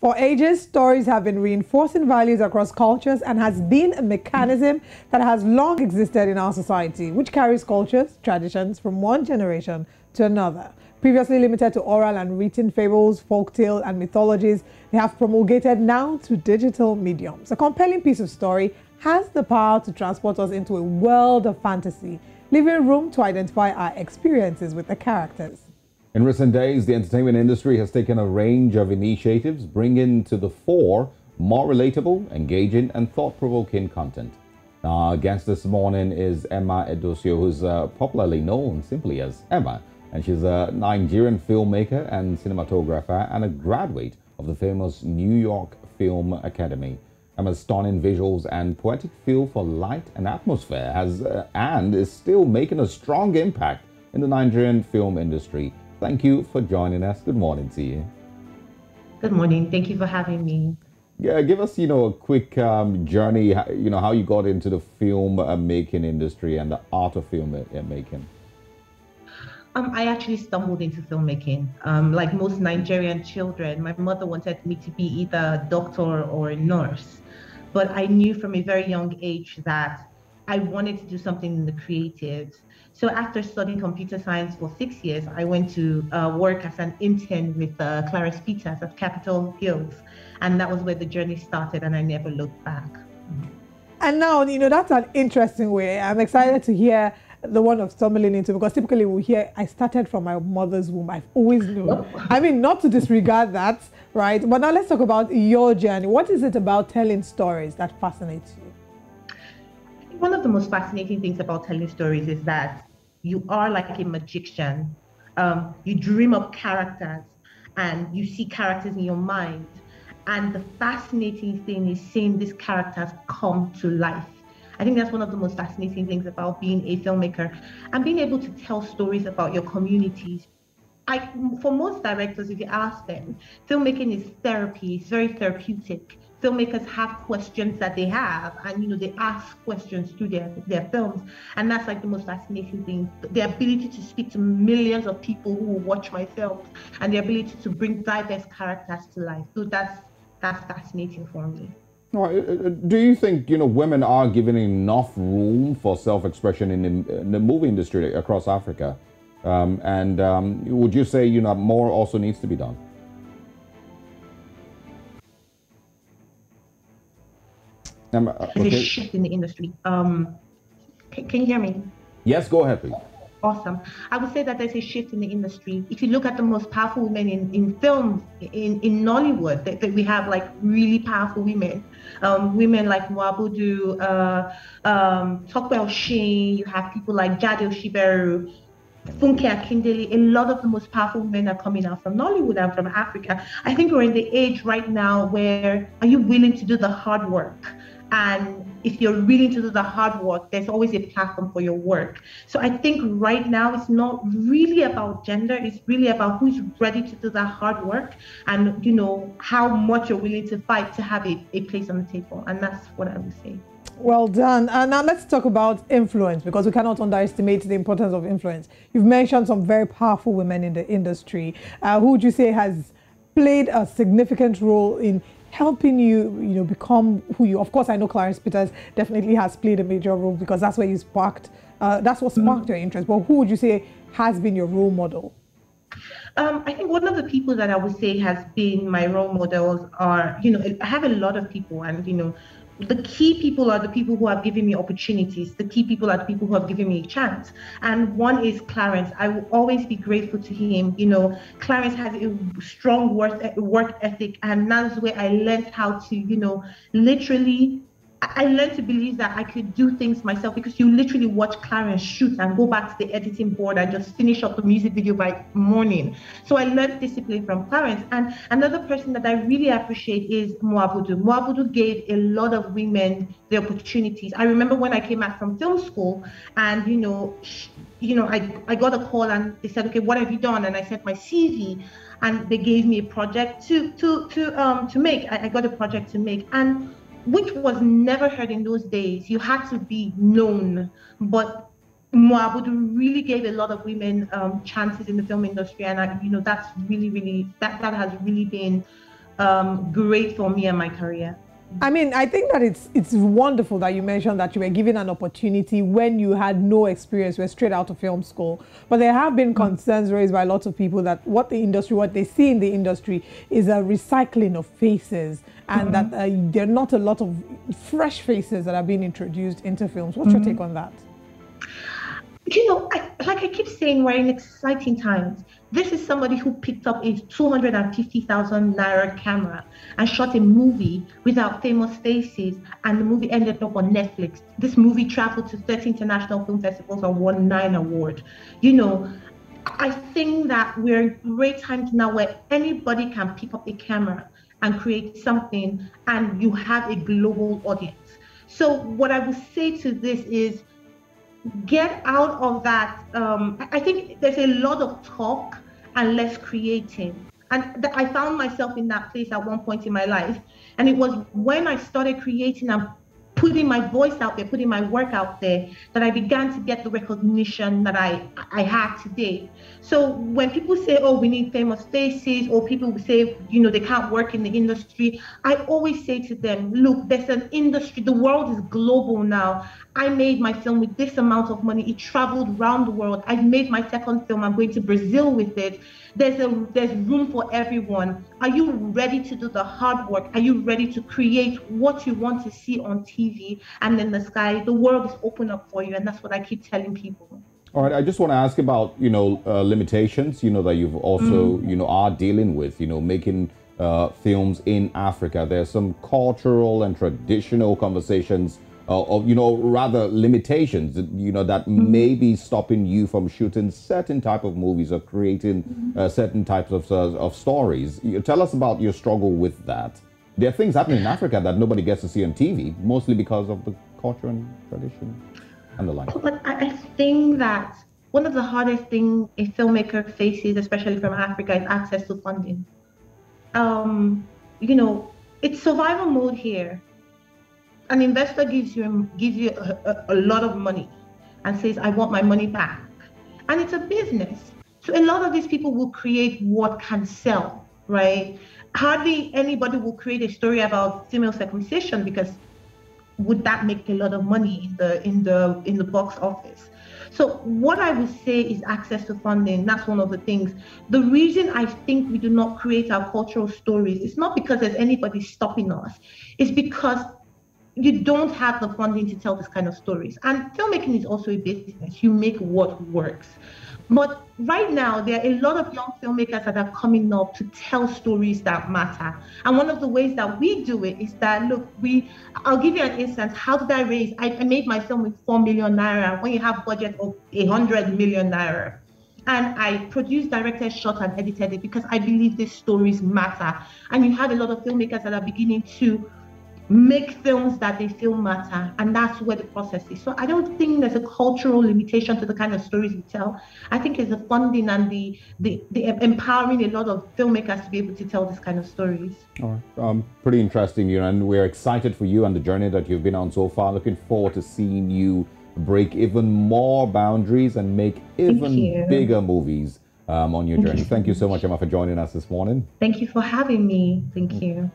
For ages, stories have been reinforcing values across cultures and has been a mechanism that has long existed in our society, which carries cultures, traditions from one generation to another. Previously limited to oral and written fables, folktales and mythologies, they have promulgated now to digital mediums. A compelling piece of story has the power to transport us into a world of fantasy, leaving room to identify our experiences with the characters. In recent days, the entertainment industry has taken a range of initiatives, bringing to the fore more relatable, engaging, and thought-provoking content. Now, our guest this morning is Emma Edosio, who's popularly known simply as Emma, and she's a Nigerian filmmaker and cinematographer and a graduate of the famous New York Film Academy. Emma's stunning visuals and poetic feel for light and atmosphere has and is still making a strong impact in the Nigerian film industry. Thank you for joining us. Good morning to you. Good morning. Thank you for having me. Yeah, give us, a quick journey, how you got into the film making industry and the art of film making. I actually stumbled into filmmaking. Like most Nigerian children, my mother wanted me to be either a doctor or a nurse. But I knew from a very young age that I wanted to do something in the creatives. So after studying computer science for 6 years, I went to work as an intern with Clarice Peters at Capitol Hills. And that was where the journey started, and I never looked back. And now, that's an interesting way. I'm excited to hear the one of stumbling into, because typically we hear, I started from my mother's womb. I've always known. I mean, not to disregard that, right? But now let's talk about your journey. What is it about telling stories that fascinates you? One of the most fascinating things about telling stories is that you are like a magician. You dream up characters and you see characters in your mind. And the fascinating thing is seeing these characters come to life. I think that's one of the most fascinating things about being a filmmaker and being able to tell stories about your communities. For most directors, if you ask them, filmmaking is therapy. It's very therapeutic. Filmmakers have questions that they have, and they ask questions through their films, and that's like the most fascinating thing. The ability to speak to millions of people who watch my films, and the ability to bring diverse characters to life. So that's fascinating for me. Right. Do you think women are given enough room for self-expression in the movie industry across Africa? And would you say more also needs to be done? Okay. There's a shift in the industry. Can you hear me? Yes, go ahead, please. Awesome. I would say that there's a shift in the industry. If you look at the most powerful women in films, in Nollywood, that we have like really powerful women. Women like Mo Abudu, Tokwa El-Shin, you have people like Jade Oshiberu, Funke Akindeli. A lot of the most powerful women are coming out from Nollywood and from Africa. I think we're in the age right now where are you willing to do the hard work? And if you're willing to do the hard work, there's always a platform for your work. So I think right now it's not really about gender. It's really about who's ready to do that hard work and, how much you're willing to fight to have a place on the table. And that's what I would say. Well done. And now let's talk about influence, because we cannot underestimate the importance of influence. You've mentioned some very powerful women in the industry. Who would you say has played a significant role in helping you, become who you? Of course, I know Clarice Peters definitely has played a major role, because that's where you sparked, that's what sparked your interest. But who would you say has been your role model? I think one of the people that I would say has been my role models are, I have a lot of people, and, the key people are the people who have given me opportunities. The key people are the people who have given me a chance. And one is Clarence. I will always be grateful to him. Clarence has a strong work ethic, and that's where I learned how to, literally, I learned to believe that I could do things myself, because you literally watch Clarence shoot and go back to the editing board and just finish up the music video by morning. So I learned discipline from Clarence. And another person that I really appreciate is Mo Abudu. Mo Abudu gave a lot of women the opportunities. I remember when I came out from film school and, I got a call and they said, okay, what have you done? And I sent my CV and they gave me a project to make. I got a project to make, and which was never heard in those days. You had to be known, but Mo Abudu really gave a lot of women chances in the film industry, and that's really, really, that has really been great for me and my career. I mean, I think that it's wonderful that you mentioned that you were given an opportunity when you had no experience, you were straight out of film school. But there have been concerns raised by lots of people that what they see in the industry is a recycling of faces, and that there are not a lot of fresh faces that are being introduced into films. What's your take on that? You know, like I keep saying, we're in exciting times. This is somebody who picked up a 250,000 Naira camera and shot a movie with our famous faces, and the movie ended up on Netflix. This movie traveled to 30 international film festivals and won 9 awards. You know, I think that we're in great times now where anybody can pick up a camera and create something, and you have a global audience. So what I would say to this is, get out of that. I think there's a lot of talk and less creating. And I found myself in that place at one point in my life. And it was when I started creating and putting my voice out there, putting my work out there, that I began to get the recognition that I have today. So when people say, oh, we need famous faces, or people say, you know, they can't work in the industry, I always say to them, look, there's an industry, the world is global now. I made my film with this amount of money. It traveled around the world. I've made my second film. I'm going to Brazil with it. There's room for everyone. Are you ready to do the hard work? Are you ready to create what you want to see on TV and in the sky? The world is open up for you, and that's what I keep telling people. All right, I just want to ask about, you know, limitations, you know, that you've also, you know, are dealing with, you know, making films in Africa. There's some cultural and traditional conversations of, you know, rather limitations, you know, that may be stopping you from shooting certain type of movies or creating certain types of stories. You tell us about your struggle with that. There are things happening in Africa that nobody gets to see on TV, mostly because of the culture and tradition and the like. But I think that one of the hardest things a filmmaker faces, especially from Africa, is access to funding. You know, it's survival mode here. An investor gives you a lot of money and says, I want my money back. And it's a business. So a lot of these people will create what can sell, right? Hardly anybody will create a story about female circumcision, because would that make a lot of money in the box office? So what I would say is access to funding. That's one of the things. The reason I think we do not create our cultural stories, it's not because there's anybody stopping us. It's because you don't have the funding to tell this kind of stories. And filmmaking is also a business. You make what works. But right now, there are a lot of young filmmakers that are coming up to tell stories that matter. And one of the ways that we do it is that, look, I'll give you an instance. How did I raise? I made my film with 4 million Naira when you have budget of 100 million Naira. And I produced, directed, shot, and edited it because I believe these stories matter. And you have a lot of filmmakers that are beginning to make films that they feel matter, and that's where the process is. So I don't think there's a cultural limitation to the kind of stories we tell. I think it's the funding and the empowering a lot of filmmakers to be able to tell this kind of stories. All right, pretty interesting, you know, and we're excited for you and the journey that you've been on so far. Looking forward to seeing you break even more boundaries and make even bigger movies on your journey. Thank you so much, Emma, for joining us this morning. Thank you for having me. Thank you.